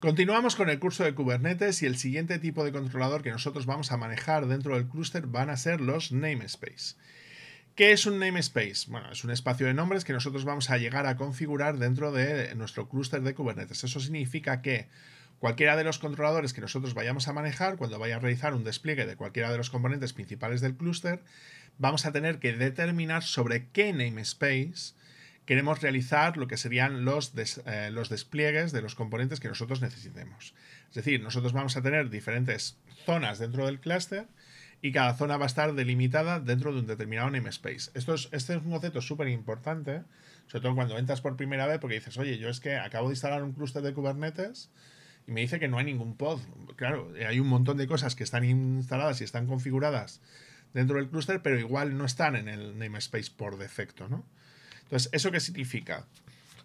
Continuamos con el curso de Kubernetes y el siguiente tipo de controlador que nosotros vamos a manejar dentro del clúster van a ser los namespace. ¿Qué es un namespace? Bueno, es un espacio de nombres que nosotros vamos a llegar a configurar dentro de nuestro clúster de Kubernetes. Eso significa que cualquiera de los controladores que nosotros vayamos a manejar, cuando vaya a realizar un despliegue de cualquiera de los componentes principales del clúster, vamos a tener que determinar sobre qué namespace queremos realizar lo que serían los despliegues de los componentes que nosotros necesitemos. Es decir, nosotros vamos a tener diferentes zonas dentro del clúster y cada zona va a estar delimitada dentro de un determinado namespace. Este es un concepto súper importante, sobre todo cuando entras por primera vez, porque dices, oye, yo es que acabo de instalar un clúster de Kubernetes y me dice que no hay ningún pod. Claro, hay un montón de cosas que están instaladas y están configuradas dentro del clúster, pero igual no están en el namespace por defecto, ¿no? Entonces, ¿eso qué significa?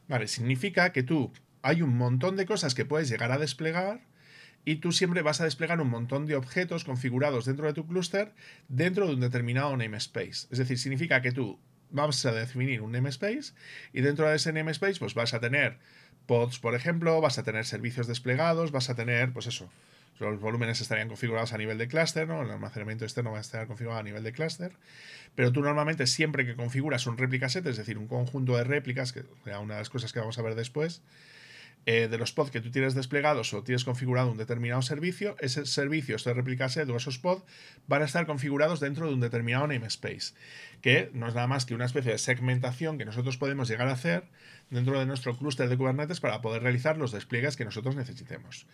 Vale, significa que hay un montón de cosas que puedes llegar a desplegar y tú siempre vas a desplegar un montón de objetos configurados dentro de tu clúster dentro de un determinado namespace. Es decir, significa que vamos a definir un namespace y dentro de ese namespace pues vas a tener pods, por ejemplo, vas a tener servicios desplegados, vas a tener, pues eso, los volúmenes estarían configurados a nivel de clúster, ¿no? El almacenamiento externo va a estar configurado a nivel de clúster, pero tú normalmente siempre que configuras un replica set, es decir, un conjunto de réplicas, que será una de las cosas que vamos a ver después, de los pods que tú tienes desplegados o tienes configurado un determinado servicio, ese servicio, este replica set o esos pods van a estar configurados dentro de un determinado namespace, que no es nada más que una especie de segmentación que nosotros podemos llegar a hacer dentro de nuestro clúster de Kubernetes para poder realizar los despliegues que nosotros necesitemos.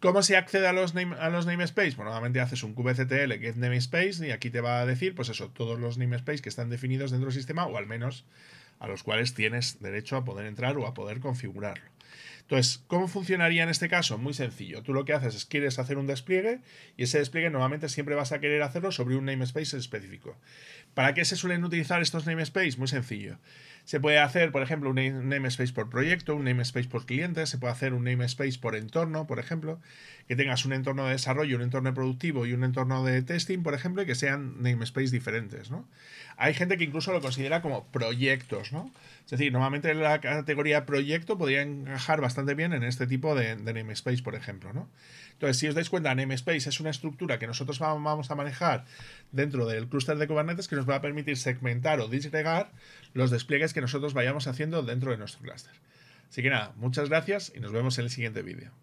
¿Cómo se accede a los namespace? Bueno, normalmente haces un kubectl get namespace y aquí te va a decir, pues eso, todos los namespace que están definidos dentro del sistema o al menos a los cuales tienes derecho a poder entrar o a poder configurarlo. Entonces, ¿cómo funcionaría en este caso? Muy sencillo. Tú lo que haces es quieres hacer un despliegue y ese despliegue normalmente siempre vas a querer hacerlo sobre un namespace específico. ¿Para qué se suelen utilizar estos namespace? Muy sencillo. Se puede hacer, por ejemplo, un namespace por proyecto, un namespace por cliente, se puede hacer un namespace por entorno, por ejemplo, que tengas un entorno de desarrollo, un entorno productivo y un entorno de testing, por ejemplo, y que sean namespace diferentes, ¿no? Hay gente que incluso lo considera como proyectos, ¿no? Es decir, normalmente la categoría proyecto podría encajar bastante bien en este tipo de namespace, por ejemplo, ¿no? Entonces, si os dais cuenta, namespace es una estructura que nosotros vamos a manejar dentro del clúster de Kubernetes que nos va a permitir segmentar o disgregar los despliegues que nosotros vayamos haciendo dentro de nuestro clúster. Así que nada, muchas gracias y nos vemos en el siguiente vídeo.